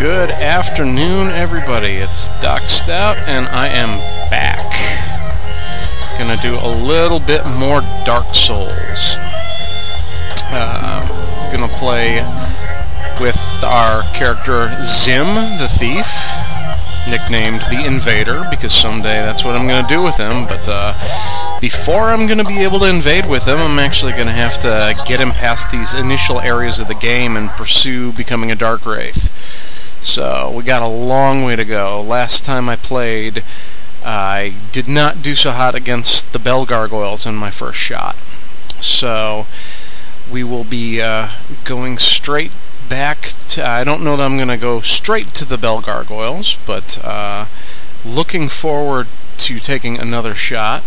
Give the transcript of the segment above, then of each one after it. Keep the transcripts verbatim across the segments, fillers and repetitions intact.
Good afternoon, everybody. It's Doc Stout, and I am back. Gonna do a little bit more Dark Souls. Uh, gonna play with our character Zim, the thief, nicknamed the Invader, because someday that's what I'm gonna do with him, but uh, before I'm gonna be able to invade with him, I'm actually gonna have to get him past these initial areas of the game and pursue becoming a Dark Wraith. So, we got a long way to go. Last time I played, uh, I did not do so hot against the Bell Gargoyles in my first shot. So, we will be uh, going straight back to... I don't know that I'm going to go straight to the Bell Gargoyles, but uh, looking forward to taking another shot.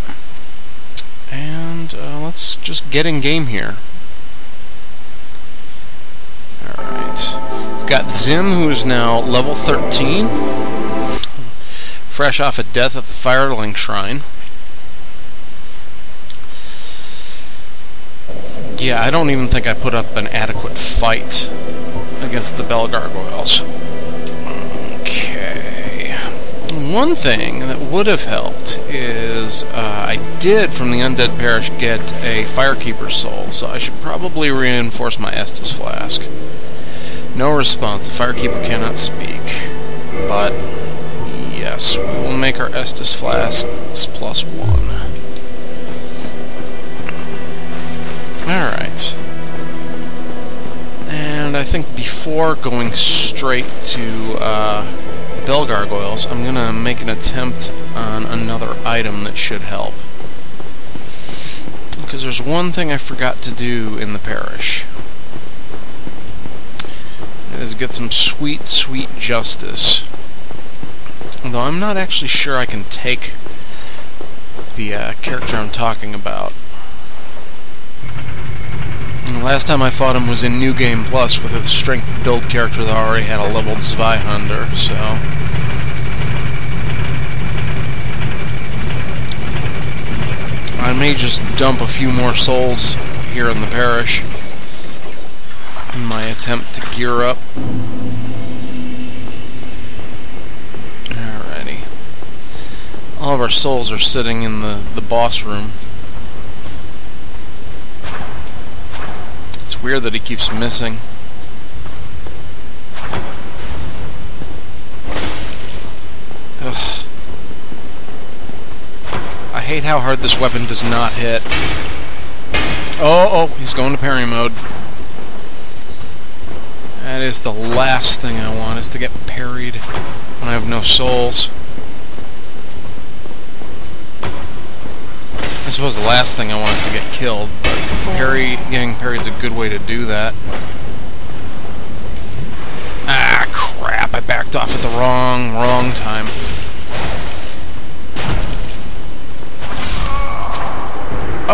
And uh, let's just get in game here. Alright. We've got Zim, who is now level thirteen. Fresh off a death at the Firelink Shrine. Yeah, I don't even think I put up an adequate fight against the Bell Gargoyles. Okay. One thing that would have helped is uh, I did from the Undead Parish get a Firekeeper's Soul, so I should probably reinforce my Estus Flask. No response. The Firekeeper cannot speak. But, yes, we will make our Estus Flasks plus one. Alright. And I think before going straight to uh, the Bell Gargoyles, I'm going to make an attempt on another item that should help. Because there's one thing I forgot to do in the parish. Is get some sweet, sweet justice. Though I'm not actually sure I can take the uh, character I'm talking about. And the last time I fought him was in New Game Plus with a strength build character that already had a leveled Zweihander, so... I may just dump a few more souls here in the parish in my attempt to gear up. Alrighty. All of our souls are sitting in the, the boss room. It's weird that he keeps missing. Ugh. I hate how hard this weapon does not hit. Oh, oh, he's going to parry mode. That is the last thing I want, is to get parried when I have no souls. I suppose the last thing I want is to get killed, but parry, getting parried is a good way to do that. Ah, crap, I backed off at the wrong, wrong time.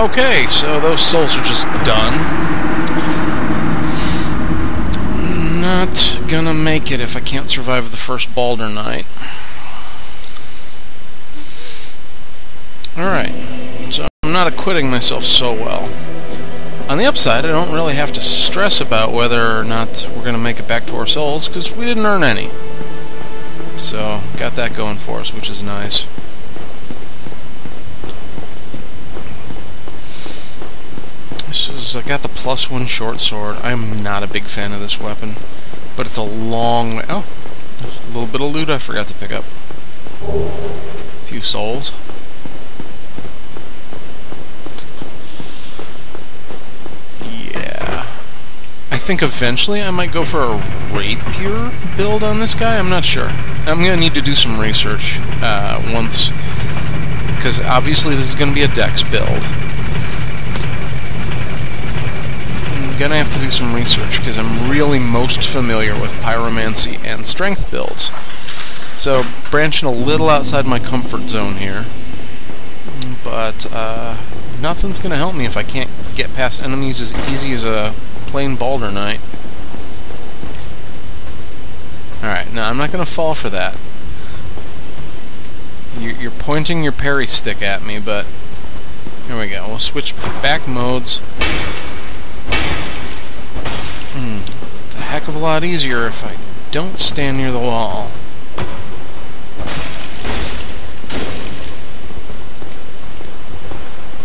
Okay, so those souls are just done. Not gonna make it if I can't survive the first Balder Knight. Alright, so I'm not acquitting myself so well. On the upside, I don't really have to stress about whether or not we're gonna make it back to our souls, because we didn't earn any. So, got that going for us, which is nice. This is, I got the plus one short sword. I'm not a big fan of this weapon, but it's a long way. Oh, a little bit of loot I forgot to pick up. A few souls. Yeah. I think eventually I might go for a rapier build on this guy. I'm not sure. I'm going to need to do some research uh, once, because obviously this is going to be a dex build. Gonna have to do some research, because I'm really most familiar with pyromancy and strength builds. So, branching a little outside my comfort zone here, but uh, nothing's gonna help me if I can't get past enemies as easy as a plain Balder Knight. Alright, now I'm not gonna fall for that. You're pointing your parry stick at me, but here we go. We'll switch back modes. Heck of a lot easier if I Don't stand near the wall.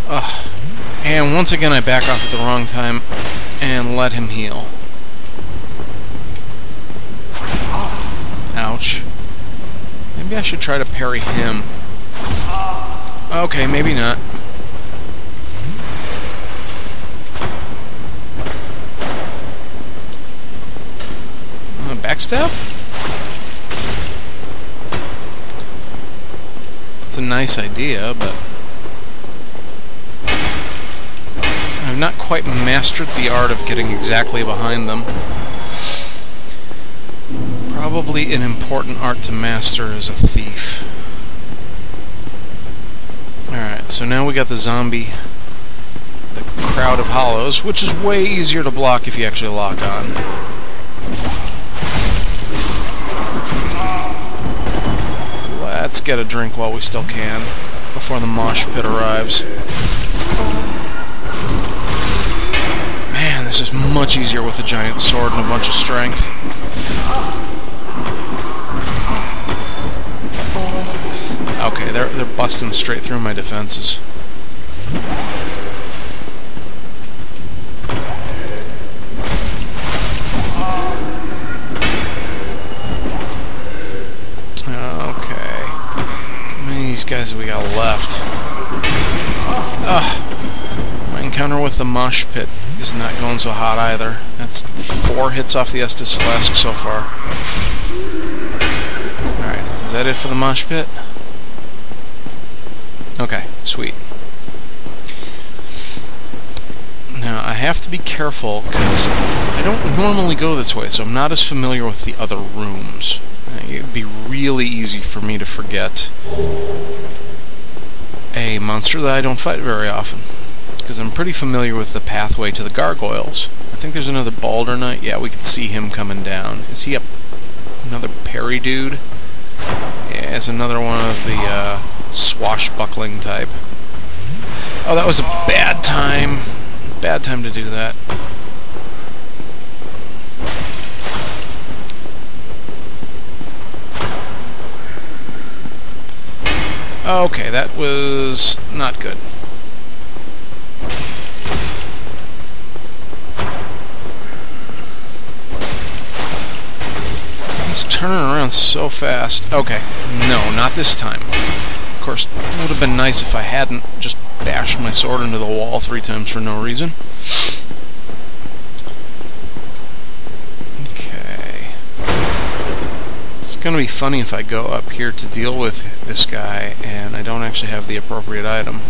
Ugh. And once again I back off at the wrong time and let him heal. Ouch. Maybe I should try to parry him. Okay, maybe not. Uh, backstab? It's a nice idea, but I've not quite mastered the art of getting exactly behind them. Probably an important art to master as a thief. Alright, so now we got the zombie, the crowd of hollows, which is way easier to block if you actually lock on. Let's get a drink while we still can, before the mosh pit arrives. Man, this is much easier with a giant sword and a bunch of strength. Okay, they're, they're busting straight through my defenses. Okay. How many of these guys have we got left? Ugh. My encounter with the mosh pit is not going so hot either. That's four hits off the Estus Flask so far. Alright, is that it for the mosh pit? Okay, sweet. Now, I have to be careful, because I don't normally go this way, so I'm not as familiar with the other rooms. It'd be really easy for me to forget a monster that I don't fight very often, because I'm pretty familiar with the pathway to the gargoyles. I think there's another Balder Knight. Yeah, we can see him coming down. Is he up? Another parry dude? Yeah, it's another one of the, uh... swashbuckling type. Oh, that was a bad time. Bad time to do that. Okay, that was not good. He's turning around so fast. Okay, no, not this time. Of course, it would have been nice if I hadn't just bashed my sword into the wall three times for no reason. Okay. It's gonna be funny if I go up here to deal with this guy and I don't actually have the appropriate item.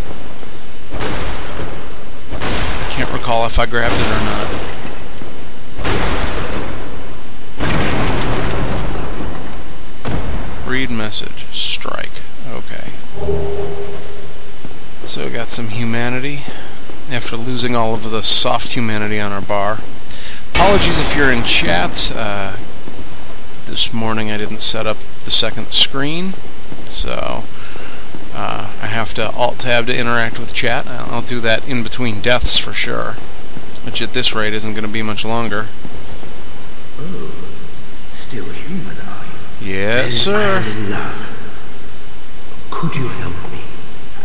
I can't recall if I grabbed it or not. Read message. Strike. Okay. So we got some humanity after losing all of the soft humanity on our bar. Apologies if you're in chat. Uh, this morning I didn't set up the second screen, so uh, I have to alt-tab to interact with chat. I'll do that in between deaths for sure, which at this rate isn't going to be much longer. Oh, still human are you? Yes, sir. Could you help me?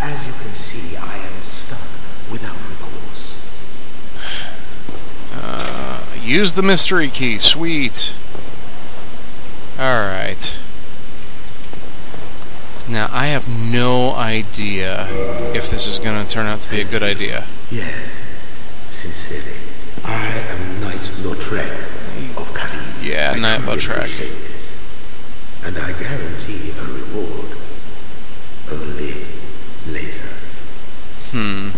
As you can see, I am stuck without recourse. Uh, use the mystery key. Sweet. Alright. Now, I have no idea if this is going to turn out to be a good idea. Yes. Sincerely. I am Knight Lautrec of Cali. Yeah, Knight Lautrec. And I guarantee a reward. Only later. Hmm.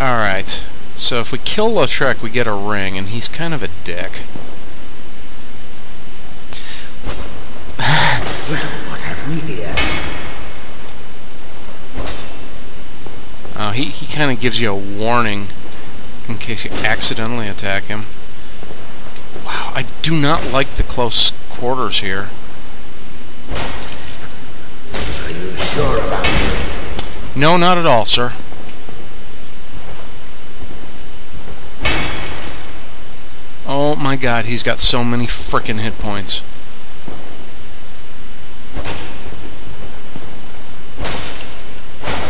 Alright. So if we kill Lautrec, we get a ring, and he's kind of a dick. Well, what have we here? Oh, he, he kind of gives you a warning in case you accidentally attack him. Wow, I do not like the close quarters here. Sure about this? No, not at all, sir. Oh my my god, he's got so many frickin' hit points.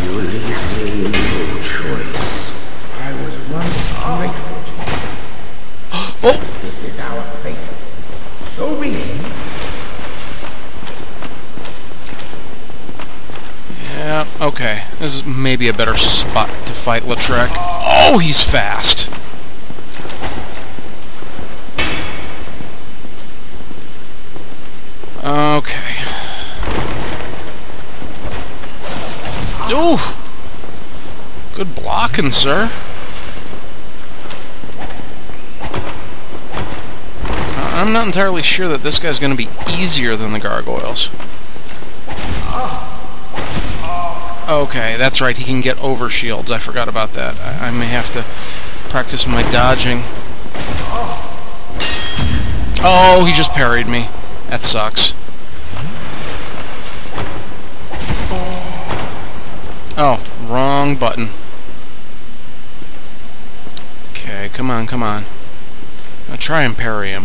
You leave me no choice. I was once grateful to you. Oh! This is our fate. So be it. Yeah, okay. This is maybe a better spot to fight Lautrec. Oh, he's fast! Okay. Ooh! Good blocking, sir. Uh, I'm not entirely sure that this guy's going to be easier than the gargoyles. Okay, that's right, he can get over shields. I forgot about that. I, I may have to practice my dodging. Oh, he just parried me. That sucks. Oh, wrong button. Okay, come on, come on. I'll try and parry him.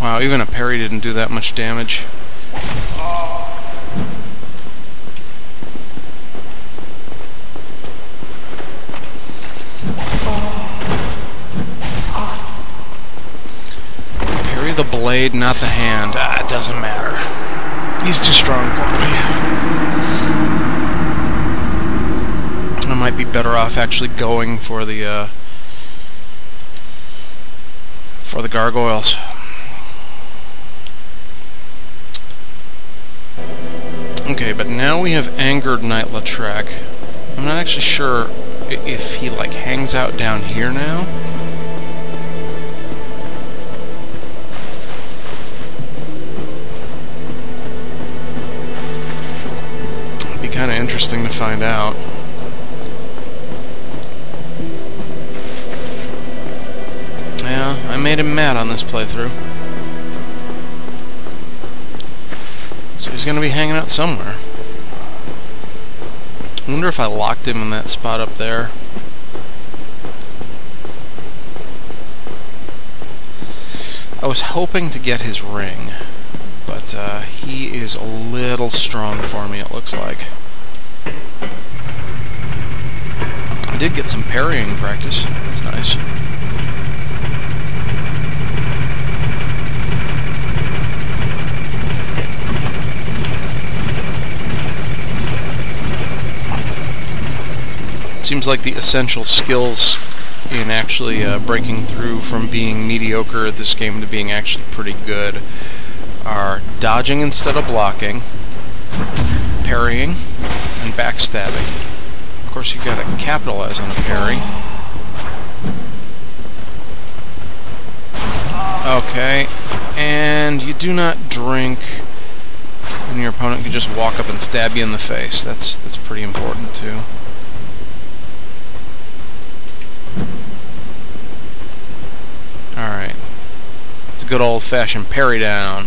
Wow, even a parry didn't do that much damage. The blade, not the hand. Ah, it doesn't matter. He's too strong for me. I might be better off actually going for the uh, for the gargoyles. Okay, but now we have angered Knight Lautrec. I'm not actually sure if he like hangs out down here now. Kind of interesting to find out. Yeah, I made him mad on this playthrough. So he's going to be hanging out somewhere. I wonder if I locked him in that spot up there. I was hoping to get his ring, but uh, he is a little strong for me, it looks like. I did get some parrying practice. That's nice. Seems like the essential skills in actually uh, breaking through from being mediocre at this game to being actually pretty good are dodging instead of blocking, parrying, and backstabbing. Of course, you've got to capitalize on the parry. Okay, and you do not drink when your opponent can just walk up and stab you in the face. That's that's pretty important too. All right, it's a good old-fashioned parry down.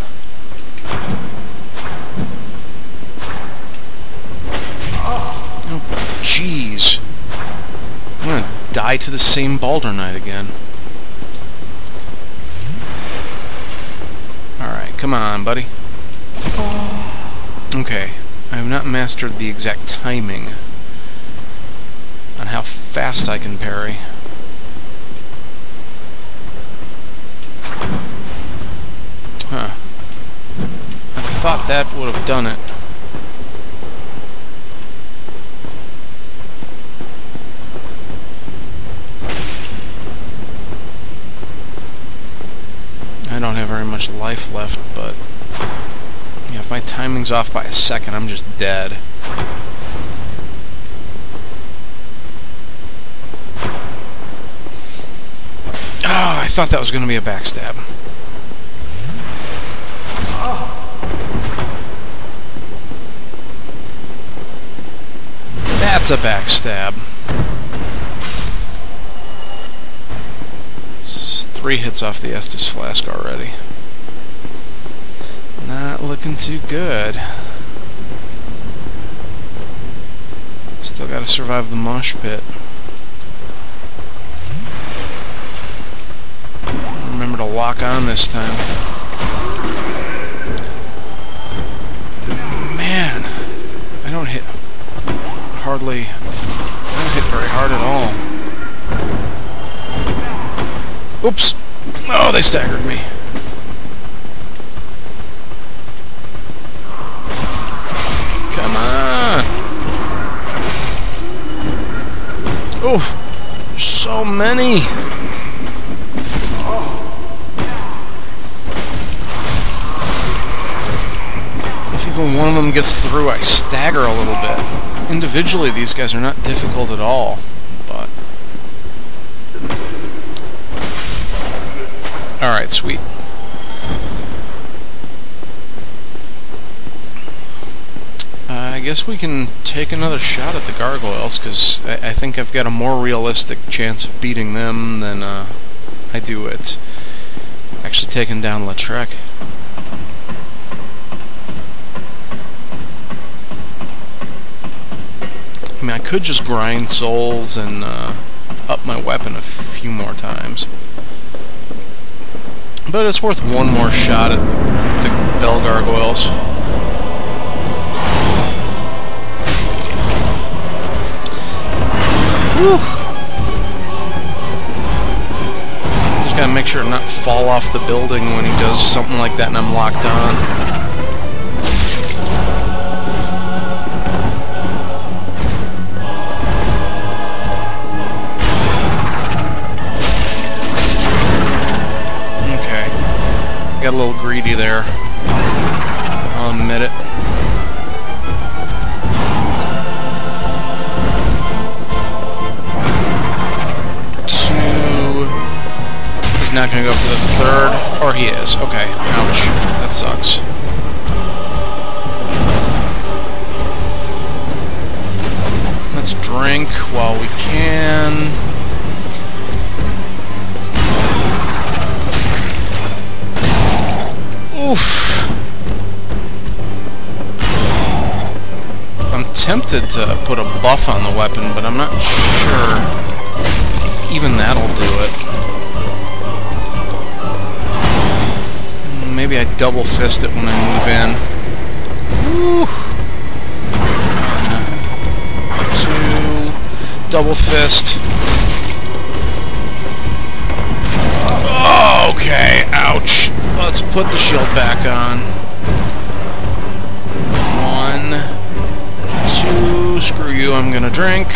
Jeez. I'm going to die to the same Balder Knight again. Alright, come on, buddy. Okay, I have not mastered the exact timing on how fast I can parry. Huh. I thought that would have done it. I don't have very much life left, but you know, if my timing's off by a second, I'm just dead. Oh, I thought that was going to be a backstab. That's a backstab. Three hits off the Estus Flask already. Not looking too good. Still gotta survive the mosh pit. Remember to lock on this time. Man, I don't hit hardly, I don't hit very hard at all. Oops! Oh, they staggered me. Come on! Oh, there's so many! Even one of them gets through, I stagger a little bit. Individually, these guys are not difficult at all, but... Alright, sweet. Uh, I guess we can take another shot at the gargoyles, because I, I think I've got a more realistic chance of beating them than uh, I do at actually taking down Lautrec. I mean, I could just grind souls and uh, up my weapon a few more times. But it's worth one more shot at the Bell Gargoyles. Whew. Just gotta make sure to not fall off the building when he does something like that and I'm locked on. Got a little greedy there. I'll admit it. Two. He's not going to go for the third. Or he is. Okay. Ouch. That sucks. Let's drink while we can. Oof. I'm tempted to put a buff on the weapon, but I'm not sure even that'll do it. Maybe I double fist it when I move in. Woo. One, two, double fist. Okay, ouch. Let's put the shield back on. One, two, screw you, I'm gonna drink.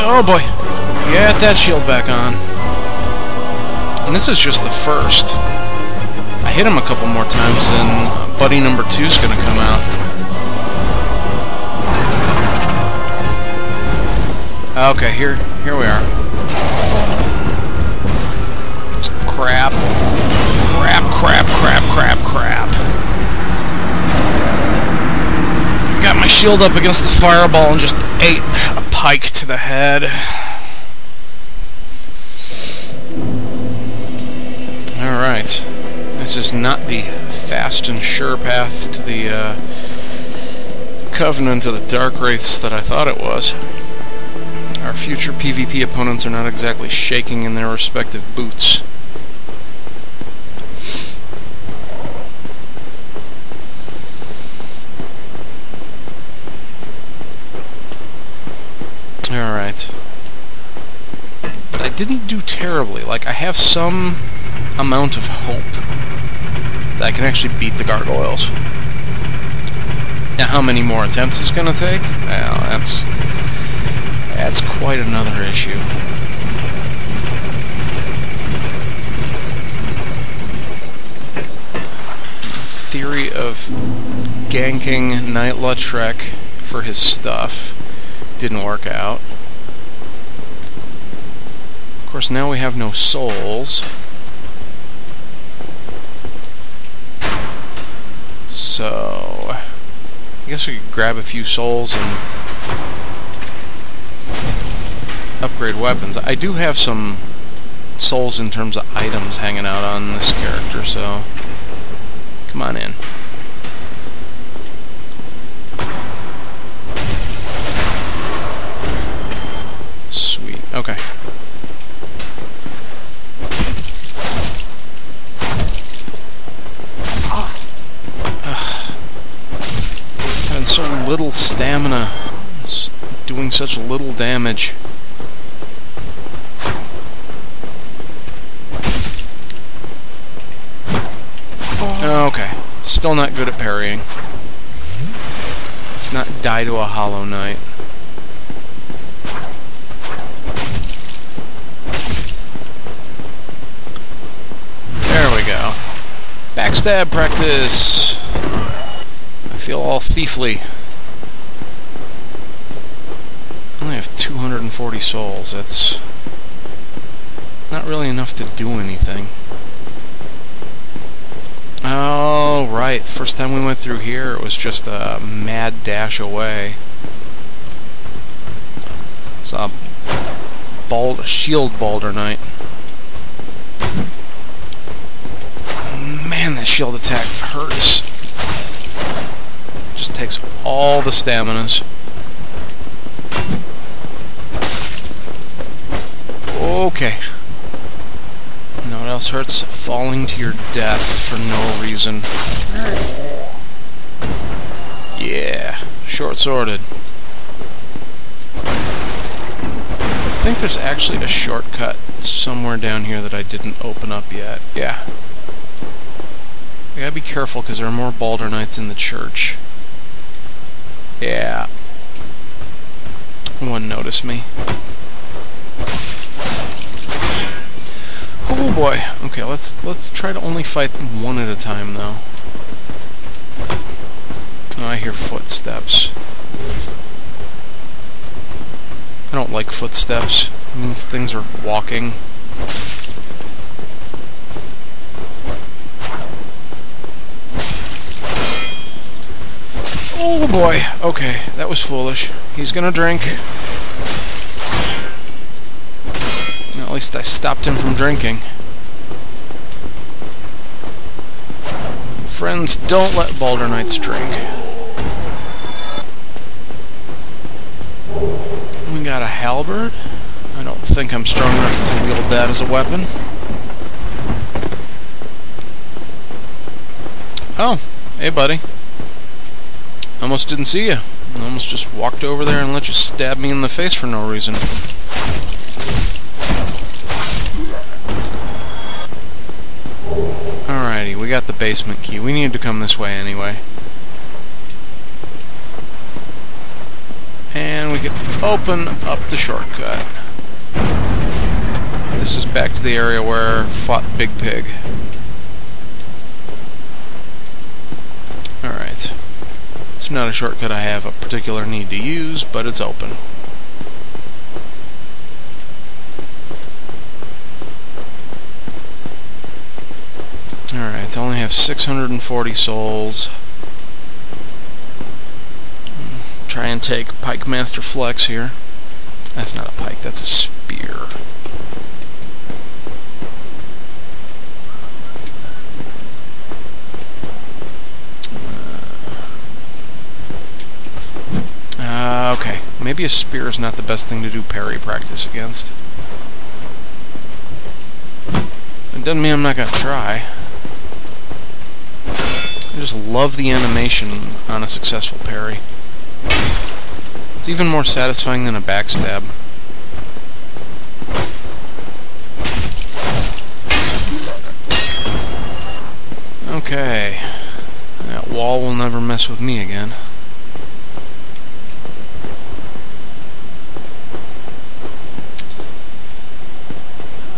Oh boy. Get that shield back on. And this is just the first. I hit him a couple more times and buddy number two's gonna come out. Okay, here, here we are. Crap. Crap, crap, crap, crap, crap. Got my shield up against the fireball and just ate a pike to the head. Alright. This is not the fast and sure path to the uh, Covenant of the Dark Wraiths that I thought it was. Our future PvP opponents are not exactly shaking in their respective boots. Alright. But I didn't do terribly. Like, I have some amount of hope that I can actually beat the gargoyles. Now, how many more attempts it's gonna take? Well, that's... That's quite another issue. The theory of ganking Knight Lautrec for his stuff didn't work out. Of course, now we have no souls. So... I guess we could grab a few souls and... upgrade weapons. I do have some souls in terms of items hanging out on this character, so come on in. Sweet. Okay. Ugh. Having so little stamina. It's doing such little damage. Okay, still not good at parrying. Let's not die to a hollow knight. There we go. Backstab practice! I feel all thiefly. I only have two hundred forty souls. That's not really enough to do anything. Oh, right. First time we went through here, it was just a mad dash away. Saw a, bald, a shield Balder Knight. Man, that shield attack hurts. Just takes all the staminas. Okay. What else hurts? Falling to your death for no reason. Yeah, short-sworded. I think there's actually a shortcut somewhere down here that I didn't open up yet. Yeah. I gotta be careful because there are more Balder Knights in the church. Yeah. One noticed me. Oh boy. Okay, let's let's try to only fight one at a time though. Oh, I hear footsteps. I don't like footsteps. It means things are walking. Oh boy. Okay, that was foolish. He's gonna drink. At least I stopped him from drinking. Friends, don't let Balder Knights drink. We got a halberd. I don't think I'm strong enough to wield that as a weapon. Oh, hey buddy. Almost didn't see you. I almost just walked over there and let you stab me in the face for no reason. Alrighty, we got the basement key. We needed to come this way anyway. And we can open up the shortcut. This is back to the area where I fought Big Pig. Alright. It's not a shortcut I have a particular need to use, but it's open. Alright, I only have six hundred forty souls. Try and take Pike Master Flex here. That's not a pike, that's a spear. Uh, okay, maybe a spear is not the best thing to do parry practice against. It doesn't mean I'm not gonna try. I just love the animation on a successful parry. It's even more satisfying than a backstab. Okay. That wall will never mess with me again.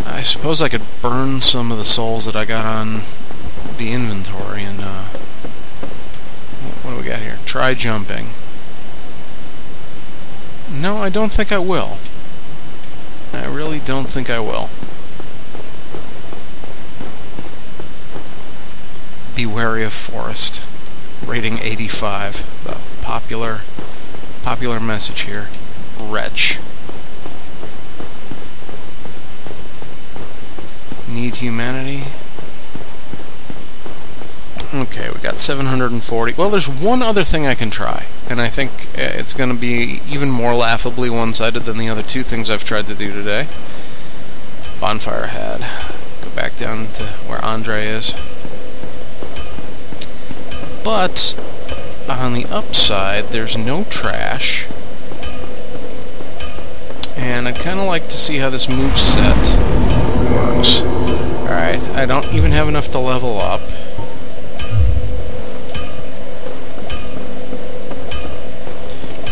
I suppose I could burn some of the souls that I got on the inventory and, uh... what do we got here? Try jumping. No, I don't think I will. I really don't think I will. Be wary of forest. Rating eighty-five. It's a popular, popular message here. Wretch. need humanity. Okay, we got seven hundred forty. Well, there's one other thing I can try, and I think it's going to be even more laughably one-sided than the other two things I've tried to do today. Bonfire had. Go back down to where Andre is. But on the upside, there's no trash. And I'd kind of like to see how this moveset works. Alright, I don't even have enough to level up.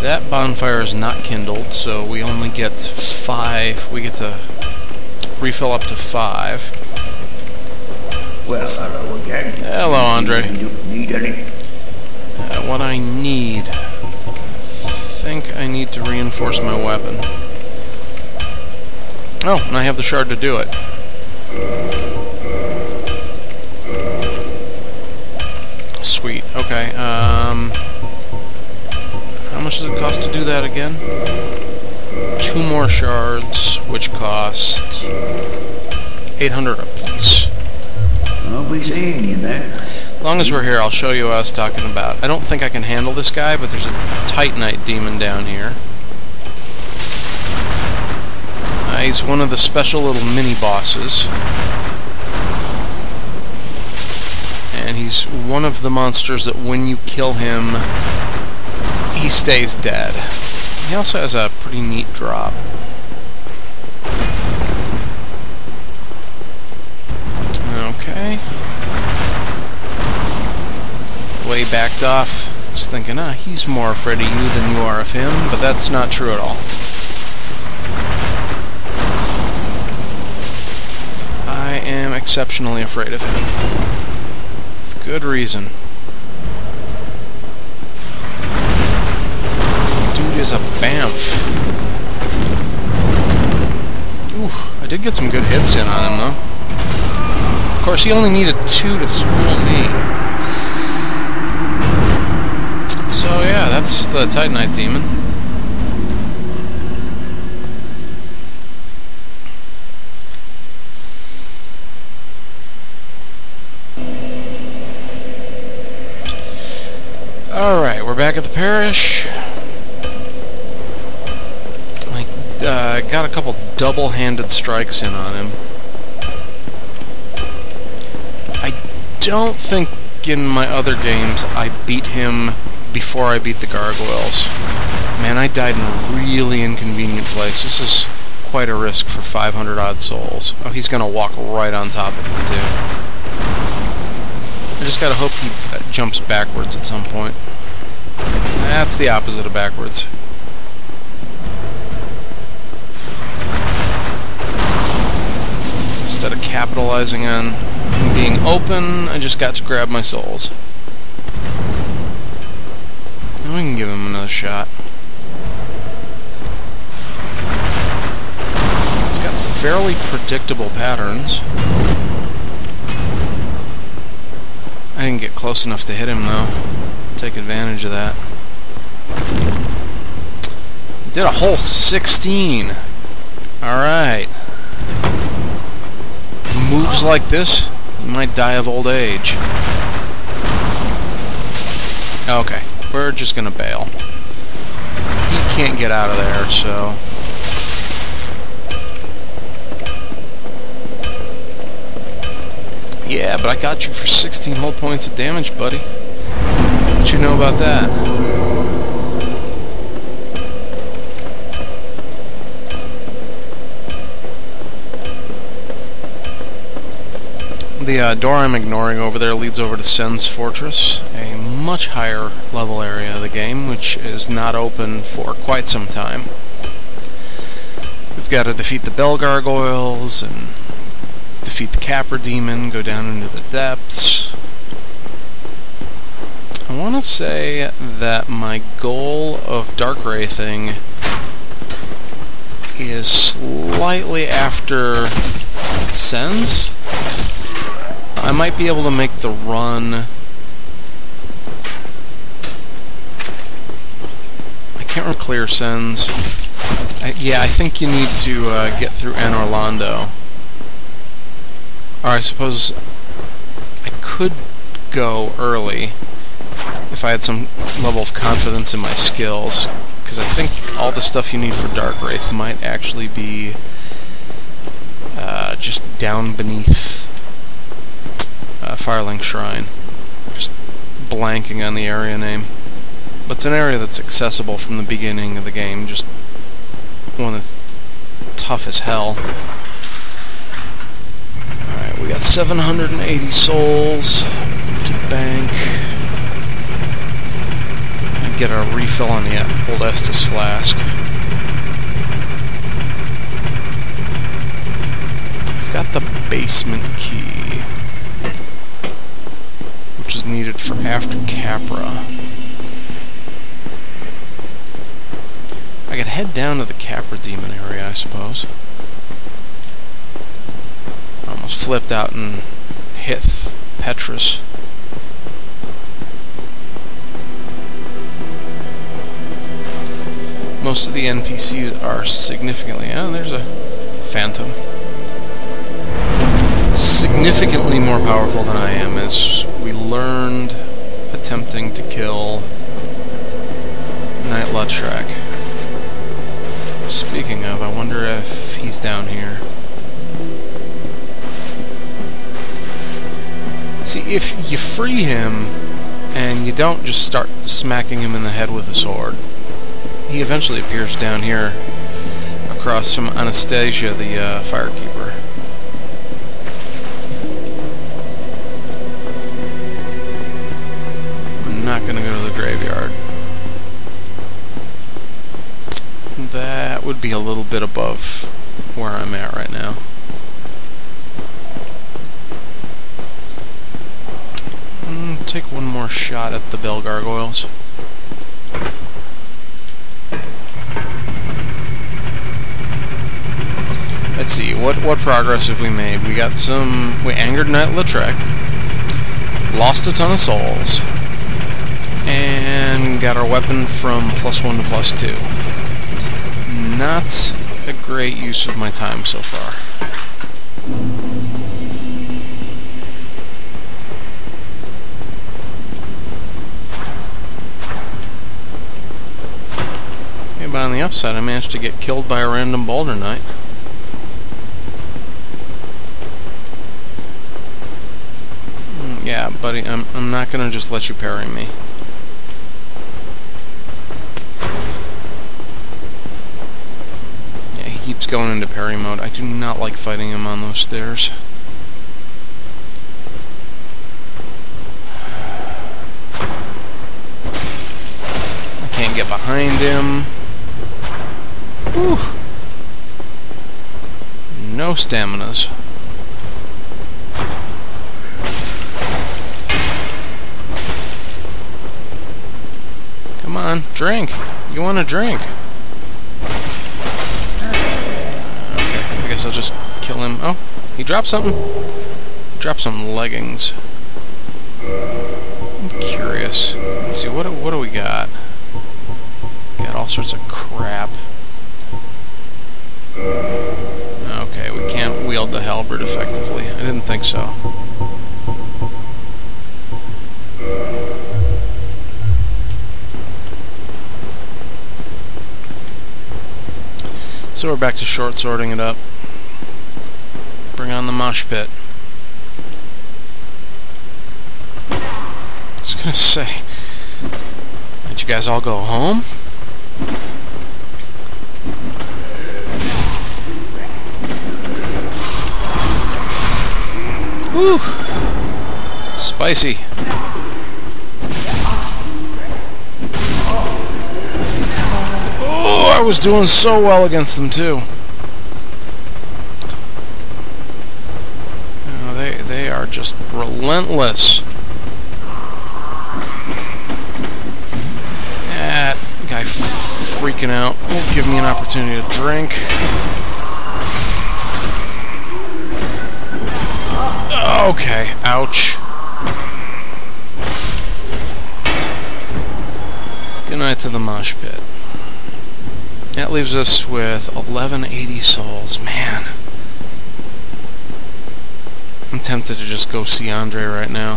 That bonfire is not kindled, so we only get five. We get to refill up to five. Well, hello again. Hello, Andre. You need any? Uh, what I need... I think I need to reinforce my weapon. Oh, and I have the shard to do it. Sweet. Okay, um... how much does it cost to do that again? Two more shards, which cost... eight hundred apiece. I'll be seeing you there. As long as we're here, I'll show you what I was talking about. I don't think I can handle this guy, but there's a Titanite Demon down here. Uh, he's one of the special little mini-bosses. And he's one of the monsters that when you kill him, he stays dead. He also has a pretty neat drop. Okay. Way backed off. I was thinking, ah, he's more afraid of you than you are of him, but that's not true at all. I am exceptionally afraid of him. With good reason. Dude is a bamf. Ooh, I did get some good hits in on him, though. Of course, he only needed two to school me. So yeah, that's the Titanite Demon. Alright, we're back at the parish. I uh, got a couple double-handed strikes in on him. I don't think in my other games I beat him before I beat the gargoyles. Man, I died in a really inconvenient place. This is quite a risk for five hundred odd souls. Oh, he's gonna walk right on top of me, too. I just gotta hope he uh, jumps backwards at some point. That's the opposite of backwards. Instead of capitalizing on him being open, I just got to grab my souls. We can give him another shot. He's got fairly predictable patterns. I didn't get close enough to hit him, though. Take advantage of that. Did a whole sixteen. Alright. Moves like this, you might die of old age. Okay. We're just gonna bail. He can't get out of there, so... yeah, but I got you for sixteen whole points of damage, buddy. What you know about that? The uh, door I'm ignoring over there leads over to Sen's Fortress, a much higher level area of the game, which is not open for quite some time. We've got to defeat the Bell Gargoyles, and defeat the Capra Demon, go down into the depths. I want to say that my goal of Dark Wraithing is slightly after Sen's. I might be able to make the run. I can't remember clear Sen's. I, yeah, I think you need to uh, get through Anor Londo. Or I suppose I could go early if I had some level of confidence in my skills, because I think all the stuff you need for Dark Wraith might actually be uh, just down beneath uh, Firelink Shrine. Just blanking on the area name. But it's an area that's accessible from the beginning of the game, just one that's tough as hell. Alright, we got seven hundred eighty souls to bank. And get our refill on the old Estus flask. I've got the basement key, which is needed for after Capra. I could head down to the Capra Demon area, I suppose. I almost flipped out and hit Petrus. Most of the N P Cs are significantly... Oh, there's a phantom. Significantly more powerful than I am, as we learned attempting to kill Knight Lautrec. Speaking of, I wonder if he's down here. See, if you free him, and you don't just start smacking him in the head with a sword, he eventually appears down here, across from Anastasia, the uh, firekeeper. I'm not gonna go to the graveyard. That would be a little bit above where I'm at right now. I'll take one more shot at the Bell Gargoyles. Let's see, what, what progress have we made? We got some... We angered Knight Lautrec, lost a ton of souls, and got our weapon from plus one to plus two. Not a great use of my time so far. Yeah, but on the upside, I managed to get killed by a random Balder Knight. Mm, yeah, buddy, I'm, I'm not gonna just let you parry me. Keeps going into parry mode. I do not like fighting him on those stairs. I can't get behind him. Whew. No staminas. Come on, drink. You want a drink? I'll just kill him. Oh, he dropped something. He dropped some leggings. I'm curious. Let's see, what do, what do we got? Got all sorts of crap. Okay, we can't wield the halberd effectively. I didn't think so. So we're back to short sorting it up. Bring on the mosh pit. I was gonna say, did you guys all go home? Woo! Spicy. Oh, I was doing so well against them too. They are just relentless. That guy freaking out won't give me an opportunity to drink. Okay, ouch. Good night to the mosh pit. That leaves us with eleven eighty souls, man. tempted to just go see Andre right now.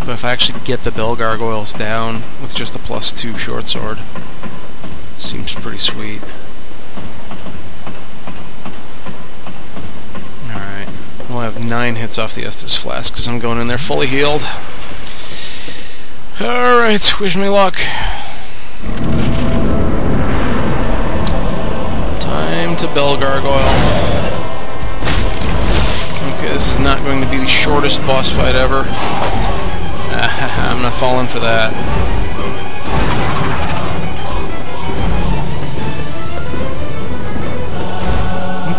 But if I actually get the Bell Gargoyles down with just a plus two short sword, seems pretty sweet. Alright, we'll have nine hits off the Estus Flask because I'm going in there fully healed. Alright, wish me luck. Time to Bell Gargoyle. Okay, this is not going to be the shortest boss fight ever. I'm not falling for that.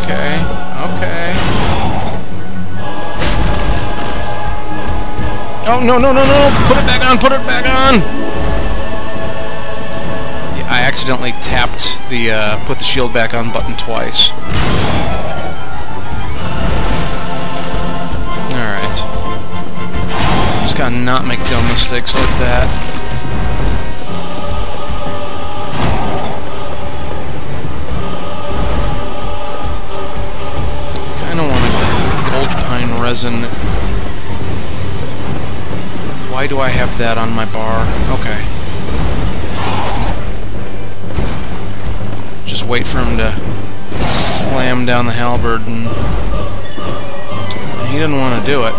Okay, okay. Oh, no, no, no, no! Put it back on, put it back on! Yeah, I accidentally tapped the uh, put the shield back on button twice. Gotta not make dumb mistakes like that. Kinda want a gold pine resin. Why do I have that on my bar? Okay. Just wait for him to slam down the halberd, and he didn't want to do it.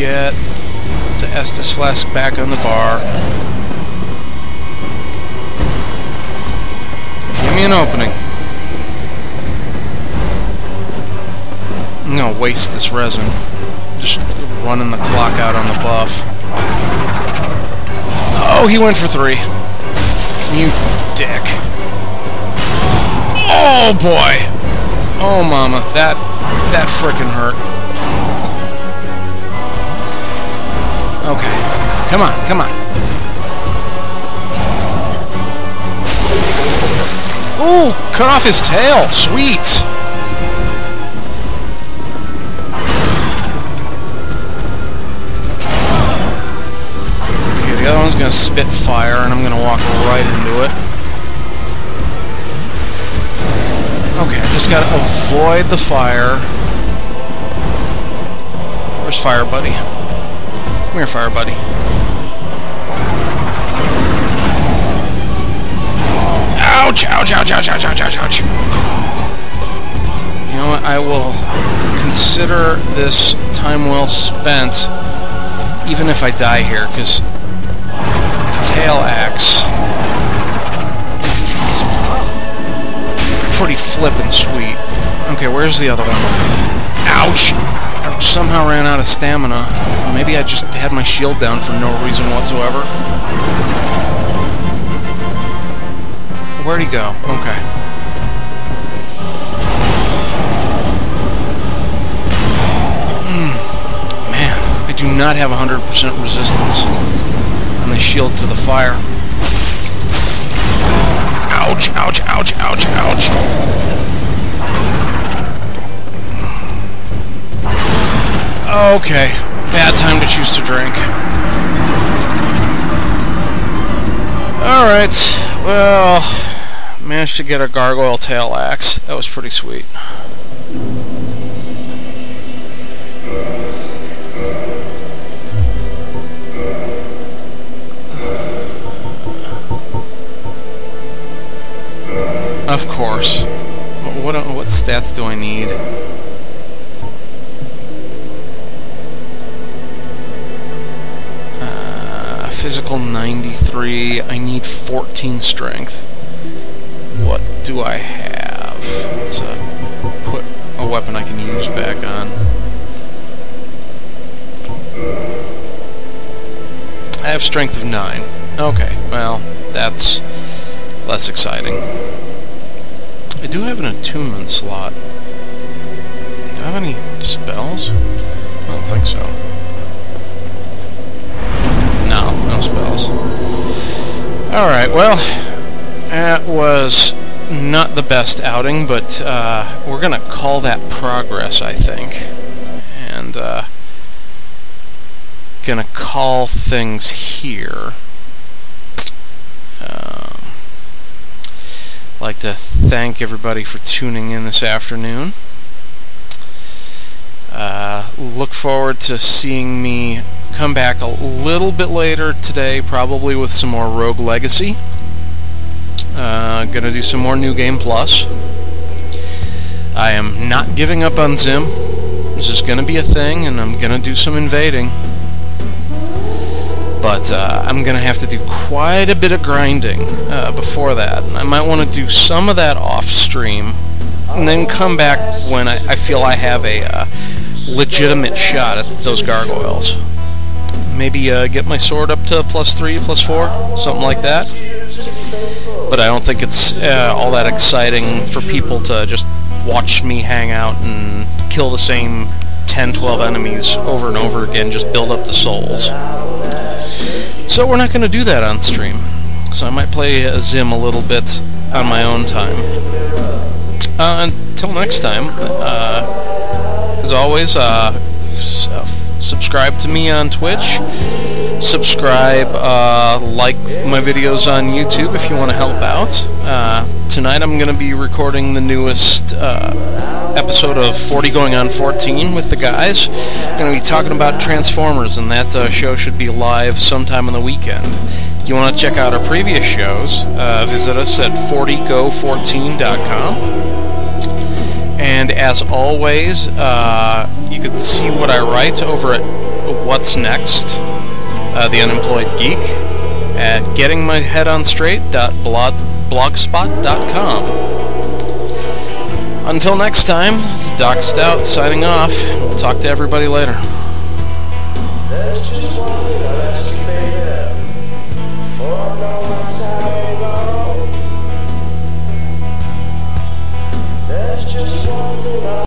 Get the Estus Flask back on the bar. Give me an opening. I'm gonna waste this resin. Just running the clock out on the buff. Oh, he went for three. You dick. Oh boy. Oh mama, that that frickin' hurt. Okay. Come on, come on. Ooh, cut off his tail. Sweet. Okay, the other one's gonna spit fire, and I'm gonna walk right into it. Okay, I just gotta avoid the fire. Where's fire, buddy? Come here, fire buddy. Ouch, ouch, ouch, ouch, ouch, ouch, ouch, ouch. You know what? I will consider this time well spent, even if I die here, because the Tail Axe is pretty flippin' sweet. Okay, where's the other one? Ouch! Somehow ran out of stamina. Maybe I just had my shield down for no reason whatsoever. Where'd he go? Okay. Mm. Man, I do not have one hundred percent resistance on the shield to the fire. Ouch, ouch, ouch, ouch, ouch. Okay, bad time to choose to drink. Alright, well, managed to get a gargoyle tail axe. That was pretty sweet. Of course. What, what, what stats do I need? Physical ninety-three, I need fourteen strength. What do I have? Let's uh, put a weapon I can use back on. I have strength of nine. Okay, well, that's less exciting. I do have an attunement slot. Do I have any spells? I don't think so. No, no spells. Alright, well, that was not the best outing, but uh, we're going to call that progress, I think. and uh, gonna call things here. Um, I'd like to thank everybody for tuning in this afternoon. Uh, look forward to seeing me come back a little bit later today, probably with some more Rogue Legacy. Uh, gonna do some more New Game Plus. I am not giving up on Zim. This is gonna be a thing, and I'm gonna do some invading. But uh, I'm gonna have to do quite a bit of grinding uh, before that. I might want to do some of that off stream, and then come back when I, I feel I have a uh, legitimate shot at those gargoyles. Maybe uh, get my sword up to plus three, plus four, something like that. But I don't think it's uh, all that exciting for people to just watch me hang out and kill the same ten, twelve enemies over and over again, just build up the souls. So we're not going to do that on stream. So I might play a Zim a little bit on my own time. Uh, until next time, uh, as always, uh, subscribe to me on Twitch. Subscribe, uh, like my videos on YouTube if you want to help out. Uh, tonight I'm going to be recording the newest uh, episode of forty going on fourteen with the guys. I'm going to be talking about Transformers, and that uh, show should be live sometime on the weekend. If you want to check out our previous shows, uh, visit us at forty go fourteen dot com. And as always, uh, you can see what I write over at What's Next, uh, the Unemployed Geek, at getting my head on straight dot blogspot dot com. Until next time, this is Doc Stout signing off. We'll talk to everybody later.